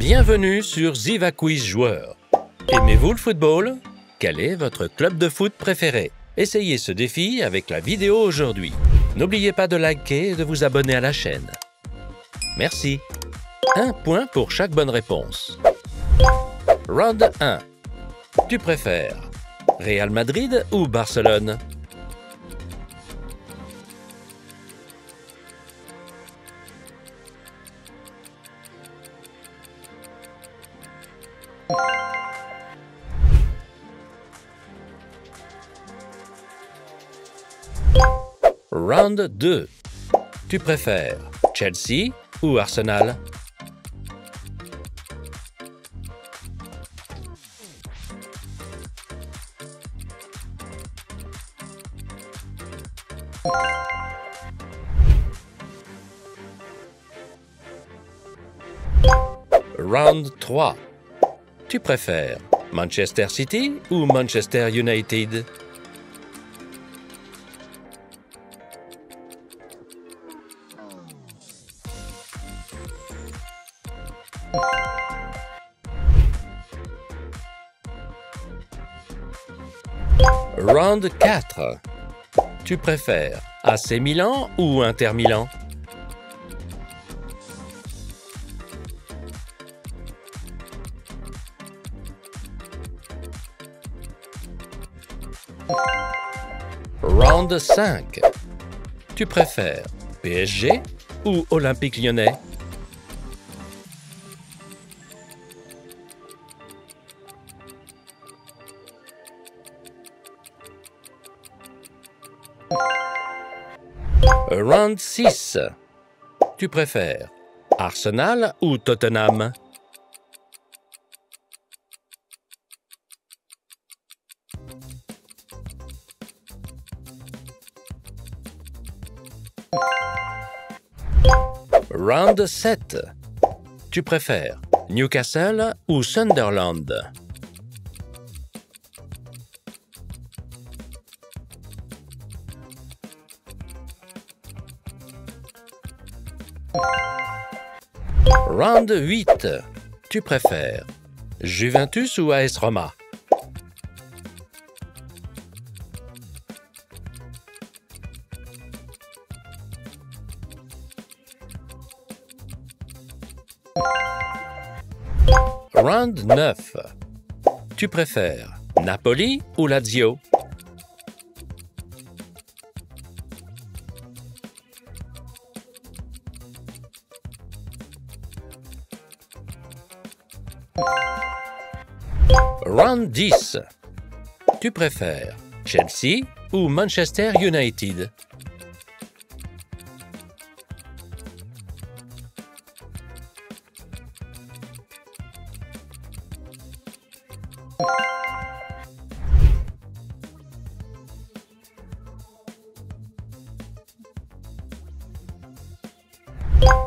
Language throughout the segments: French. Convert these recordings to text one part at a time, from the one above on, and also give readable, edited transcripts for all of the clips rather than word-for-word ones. Bienvenue sur Ziva Quiz Joueurs. Aimez-vous le football? Quel est votre club de foot préféré? Essayez ce défi avec la vidéo aujourd'hui. N'oubliez pas de liker et de vous abonner à la chaîne. Merci. Un point pour chaque bonne réponse. Round 1. Tu préfères Real Madrid ou Barcelone? Round 2. Tu préfères Chelsea ou Arsenal? Round 3. Tu préfères Manchester City ou Manchester United? Round 4. Tu préfères AC Milan ou Inter Milan? Round 5. Tu préfères PSG ou Olympique Lyonnais? Round 6. Tu préfères Arsenal ou Tottenham? Round 7. Tu préfères Newcastle ou Sunderland? Round 8. Tu préfères Juventus ou AS Roma? Round 9. Tu préfères Napoli ou Lazio? Round 10. Tu préfères Chelsea ou Manchester United?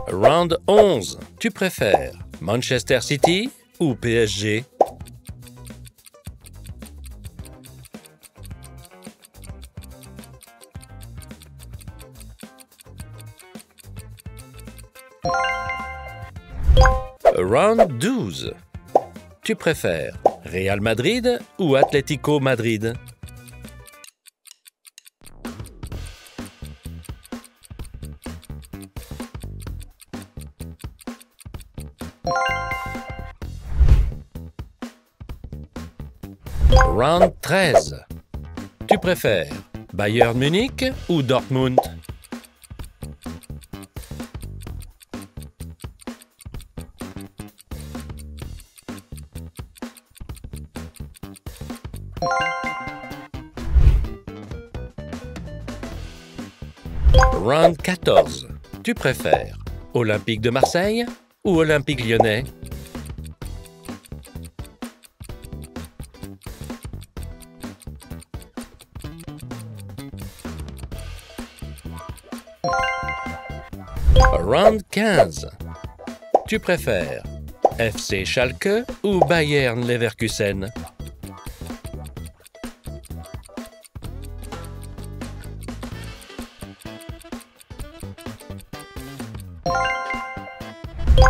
Round 11. Tu préfères Manchester City ou PSG? Round 12. Tu préfères Real Madrid ou Atlético Madrid? Round 13. Tu préfères Bayern Munich ou Dortmund? Round 14. Tu préfères Olympique de Marseille ou Olympique Lyonnais? Round 15. Tu préfères FC Schalke ou Bayern Leverkusen?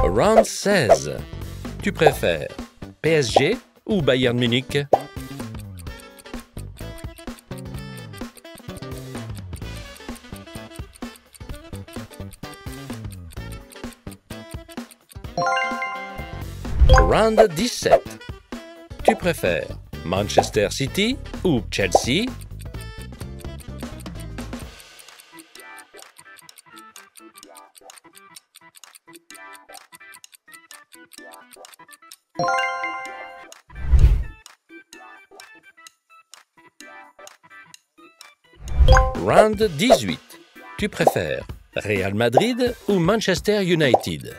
Round 16. tu préfères? PSG ou Bayern Munich? Round 17. Tu préfères Manchester City ou Chelsea? Round 18. Tu préfères Real Madrid ou Manchester United?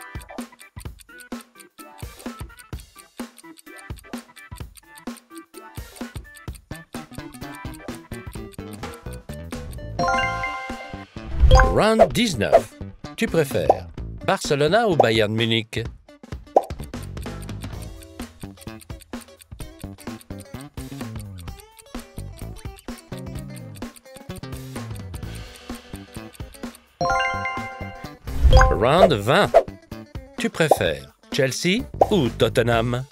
Round 19. Tu préfères Barcelona ou Bayern Munich? Round 20. Tu préfères Chelsea ou Tottenham?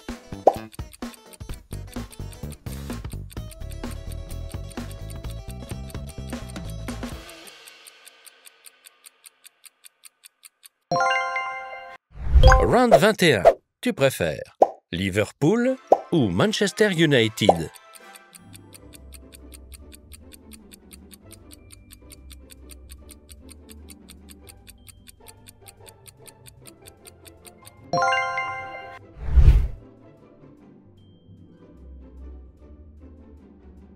Round 21. Tu préfères Liverpool ou Manchester United?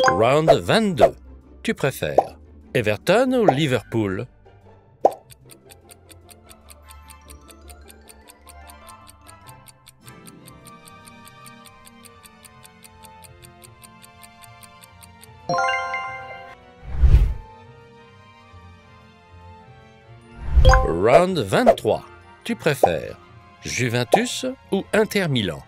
Round 22. Tu préfères Everton ou Liverpool? Round 23. Tu préfères Juventus ou Inter Milan?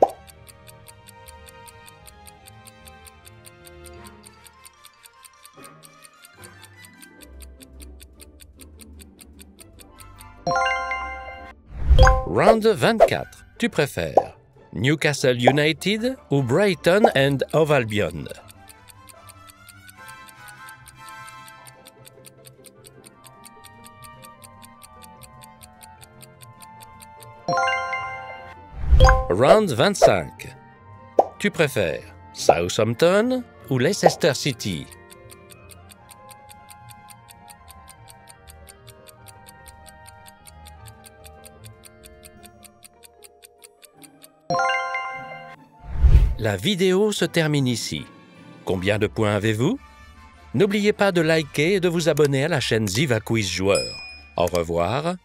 Round 24. Tu préfères Newcastle United ou Brighton and Hove Albion? Round 25. Tu préfères Southampton ou Leicester City? La vidéo se termine ici. Combien de points avez-vous? N'oubliez pas de liker et de vous abonner à la chaîne Ziva Quiz Joueurs. Au revoir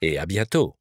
et à bientôt.